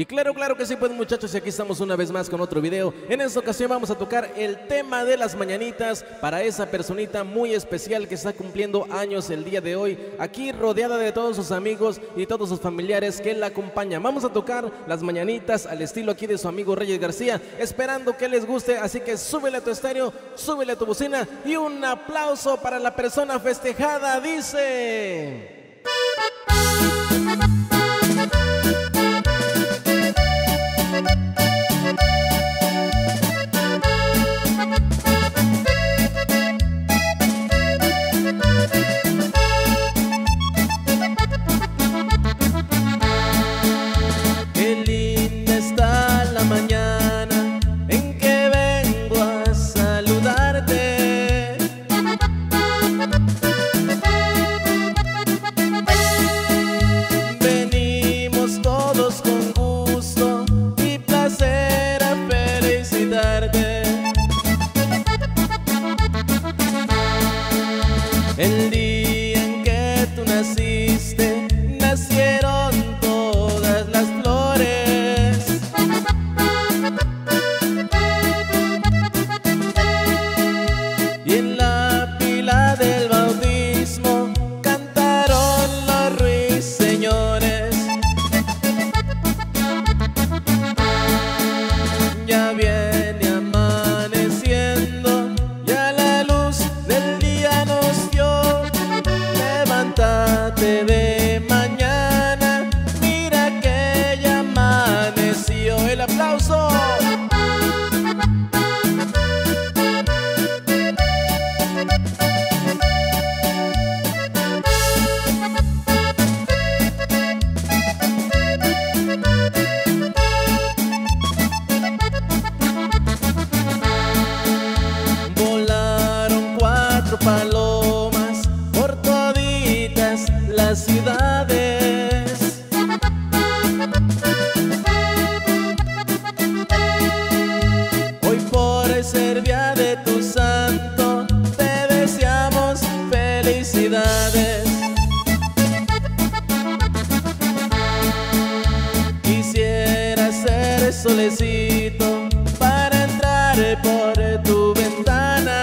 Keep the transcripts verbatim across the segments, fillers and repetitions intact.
Y claro, claro que sí, pues muchachos, y aquí estamos una vez más con otro video. En esta ocasión vamos a tocar el tema de las mañanitas para esa personita muy especial que está cumpliendo años el día de hoy, aquí rodeada de todos sus amigos y todos sus familiares que la acompañan. Vamos a tocar las mañanitas al estilo aquí de su amigo Reyes García, esperando que les guste, así que súbele a tu estéreo, súbele a tu bocina y un aplauso para la persona festejada, dice... El día en que tú naciste, nacieron todas las flores. Y en la pila del bautismo cantaron los ruiseñores. Ya viene amaneciendo y a la luz del día nos de mañana, mira que ya amaneció. El aplauso. Volaron cuatro palomas por toditas las ciudades. Hoy por ser día de tu santo te deseamos felicidades. Quisiera ser solecito para entrar por tu ventana.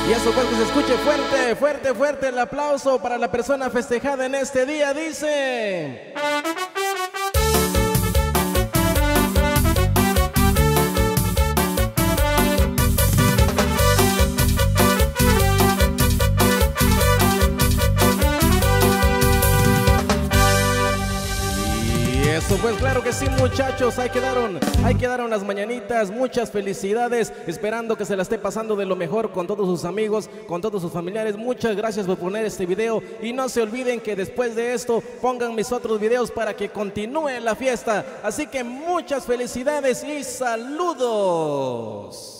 Y eso fue, que se escuche fuerte, fuerte, fuerte el aplauso para la persona festejada en este día, dice... Pues claro que sí, muchachos, ahí quedaron, ahí quedaron las mañanitas, muchas felicidades, esperando que se la esté pasando de lo mejor con todos sus amigos, con todos sus familiares. Muchas gracias por poner este video y no se olviden que después de esto pongan mis otros videos para que continúe la fiesta, así que muchas felicidades y saludos.